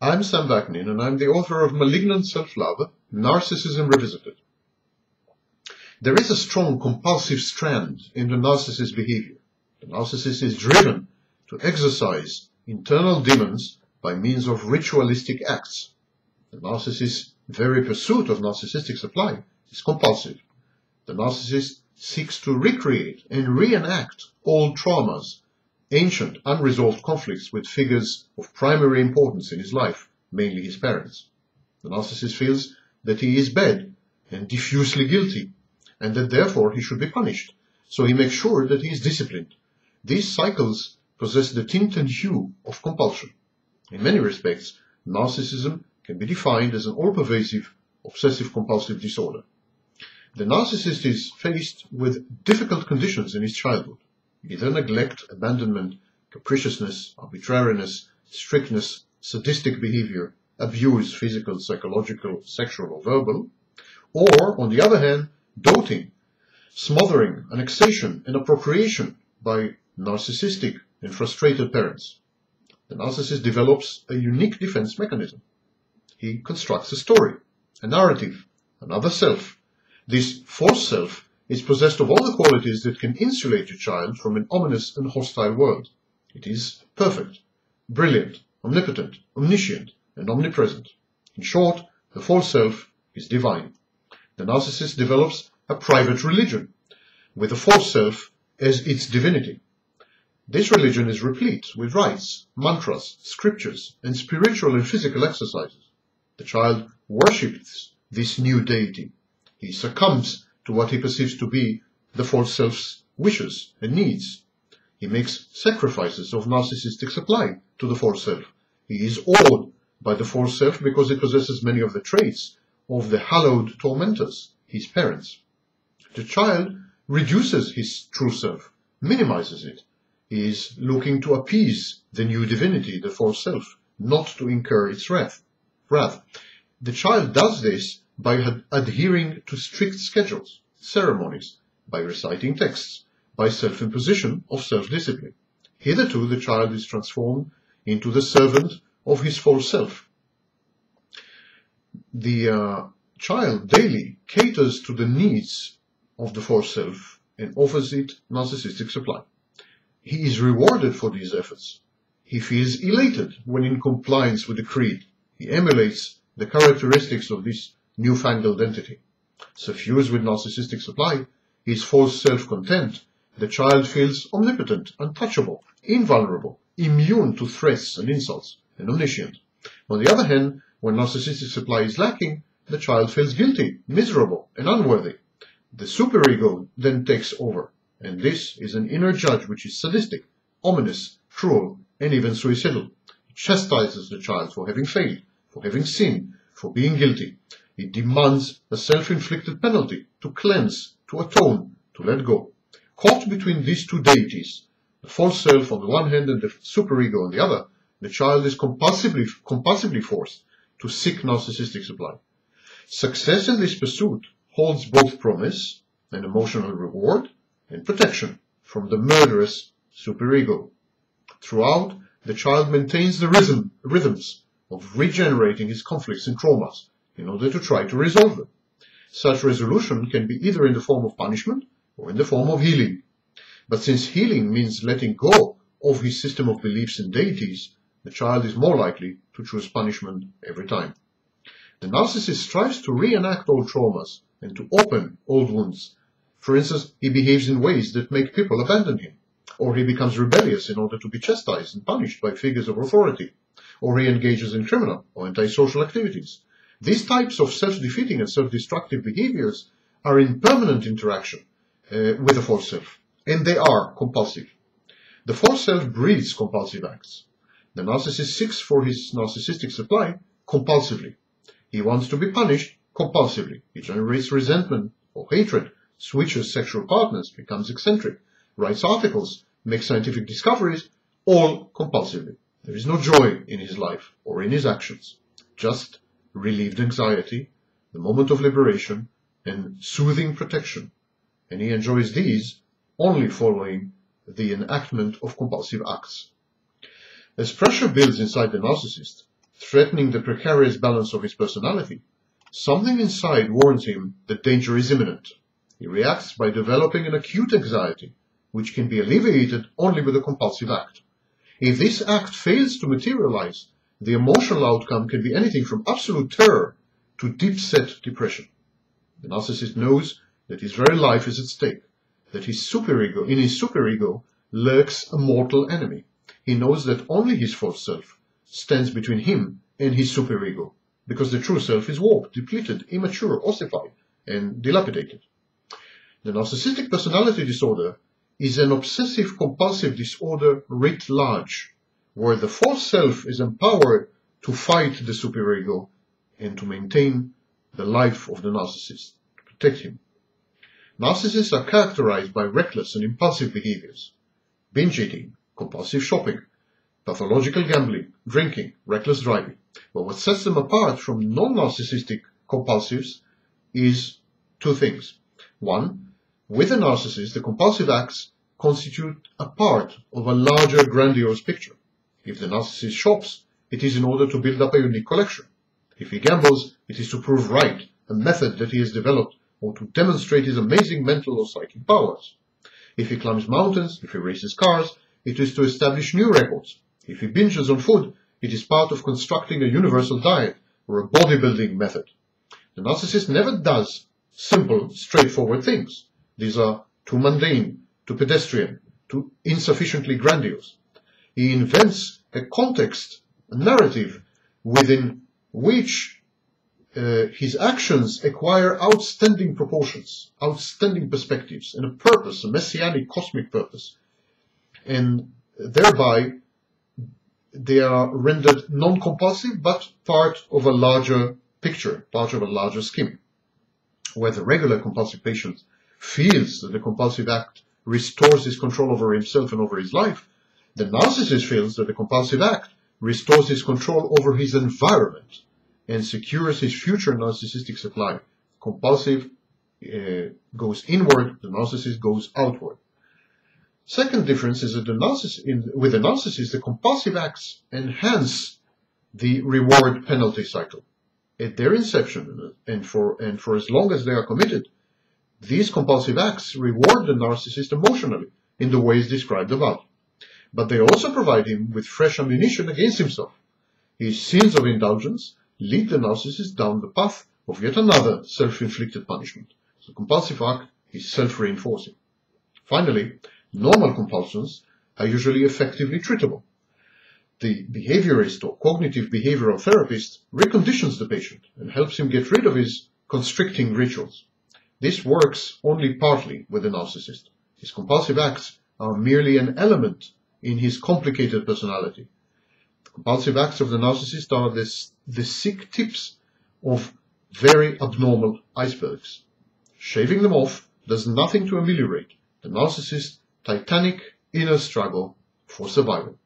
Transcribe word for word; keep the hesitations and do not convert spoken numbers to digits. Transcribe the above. I'm Sam Vaknin, and I'm the author of Malignant Self-Love: Narcissism Revisited. There is a strong compulsive strand in the narcissist's behavior. The narcissist is driven to exercise internal demons by means of ritualistic acts. The narcissist's very pursuit of narcissistic supply is compulsive. The narcissist seeks to recreate and reenact old traumas, ancient unresolved conflicts with figures of primary importance in his life, mainly his parents. The narcissist feels that he is bad and diffusely guilty, and that therefore he should be punished, so he makes sure that he is disciplined. These cycles possess the tint and hue of compulsion. In many respects, narcissism can be defined as an all-pervasive, obsessive-compulsive disorder. The narcissist is faced with difficult conditions in his childhood. Either neglect, abandonment, capriciousness, arbitrariness, strictness, sadistic behavior, abuse, physical, psychological, sexual, or verbal, or, on the other hand, doting, smothering, annexation, and appropriation by narcissistic and frustrated parents. The narcissist develops a unique defense mechanism. He constructs a story, a narrative, another self. This false self is possessed of all the qualities that can insulate your child from an ominous and hostile world. It is perfect, brilliant, omnipotent, omniscient, and omnipresent. In short, the false self is divine. The narcissist develops a private religion, with the false self as its divinity. This religion is replete with rites, mantras, scriptures, and spiritual and physical exercises. The child worships this new deity. He succumbs to what he perceives to be the false self's wishes and needs. He makes sacrifices of narcissistic supply to the false self. He is awed by the false self because it possesses many of the traits of the hallowed tormentors, his parents. The child reduces his true self, minimizes it. He is looking to appease the new divinity, the false self, not to incur its wrath. wrath. The child does this by ad adhering to strict schedules, ceremonies, by reciting texts, by self-imposition of self-discipline. Hitherto, the child is transformed into the servant of his false self. The uh, child daily caters to the needs of the false self and offers it narcissistic supply. He is rewarded for these efforts. He feels elated when in compliance with the creed. He emulates the characteristics of this newfangled entity. Suffused with narcissistic supply, his false self-content, the child feels omnipotent, untouchable, invulnerable, immune to threats and insults, and omniscient. On the other hand, when narcissistic supply is lacking, the child feels guilty, miserable, and unworthy. The superego then takes over, and this is an inner judge which is sadistic, ominous, cruel, and even suicidal. It chastises the child for having failed, for having sinned, for being guilty. It demands a self-inflicted penalty to cleanse, to atone, to let go. Caught between these two deities, the false self on the one hand and the superego on the other, the child is compulsively, compulsively forced to seek narcissistic supply. Success in this pursuit holds both promise and emotional reward and protection from the murderous superego. Throughout, the child maintains the rhythm, rhythms of regenerating his conflicts and traumas, in order to try to resolve them. Such resolution can be either in the form of punishment or in the form of healing. But since healing means letting go of his system of beliefs and deities, the child is more likely to choose punishment every time. The narcissist strives to reenact old traumas and to open old wounds. For instance, he behaves in ways that make people abandon him, or he becomes rebellious in order to be chastised and punished by figures of authority, or he engages in criminal or antisocial activities. These types of self-defeating and self-destructive behaviors are in permanent interaction uh, with the false self, and they are compulsive. The false self breeds compulsive acts. The narcissist seeks for his narcissistic supply compulsively. He wants to be punished compulsively. He generates resentment or hatred, switches sexual partners, becomes eccentric, writes articles, makes scientific discoveries, all compulsively. There is no joy in his life or in his actions, just relieved anxiety, the moment of liberation, and soothing protection, and he enjoys these only following the enactment of compulsive acts. As pressure builds inside the narcissist, threatening the precarious balance of his personality, something inside warns him that danger is imminent. He reacts by developing an acute anxiety, which can be alleviated only with a compulsive act. If this act fails to materialize, the emotional outcome can be anything from absolute terror to deep-set depression. The narcissist knows that his very life is at stake, that his superego, in his superego lurks a mortal enemy. He knows that only his false self stands between him and his superego, because the true self is warped, depleted, immature, ossified, and dilapidated. The narcissistic personality disorder is an obsessive-compulsive disorder writ large, where the false self is empowered to fight the superego and to maintain the life of the narcissist, to protect him. Narcissists are characterized by reckless and impulsive behaviors: binge eating, compulsive shopping, pathological gambling, drinking, reckless driving. But what sets them apart from non-narcissistic compulsives is two things. One, with a narcissist, the compulsive acts constitute a part of a larger, grandiose picture. If the narcissist shops, it is in order to build up a unique collection. If he gambles, it is to prove right a method that he has developed, or to demonstrate his amazing mental or psychic powers. If he climbs mountains, if he races cars, it is to establish new records. If he binges on food, it is part of constructing a universal diet or a bodybuilding method. The narcissist never does simple, straightforward things. These are too mundane, too pedestrian, too insufficiently grandiose. He invents a context, a narrative, within which uh, his actions acquire outstanding proportions, outstanding perspectives, and a purpose, a messianic cosmic purpose. And thereby, they are rendered non-compulsive, but part of a larger picture, part of a larger scheme, where the regular compulsive patient feels that the compulsive act restores his control over himself and over his life, the narcissist feels that the compulsive act restores his control over his environment and secures his future narcissistic supply. Compulsive uh, goes inward, the narcissist goes outward. Second difference is that the narciss in, with the narcissist, the compulsive acts enhance the reward-penalty cycle. At their inception, and for, and for as long as they are committed, these compulsive acts reward the narcissist emotionally in the ways described above. But they also provide him with fresh ammunition against himself. His sins of indulgence lead the narcissist down the path of yet another self-inflicted punishment. The compulsive act is self-reinforcing. Finally, normal compulsions are usually effectively treatable. The behaviorist or cognitive behavioral therapist reconditions the patient and helps him get rid of his constricting rituals. This works only partly with the narcissist. His compulsive acts are merely an element in his complicated personality. The compulsive acts of the narcissist are the, the sick tips of very abnormal icebergs. Shaving them off does nothing to ameliorate the narcissist's titanic inner struggle for survival.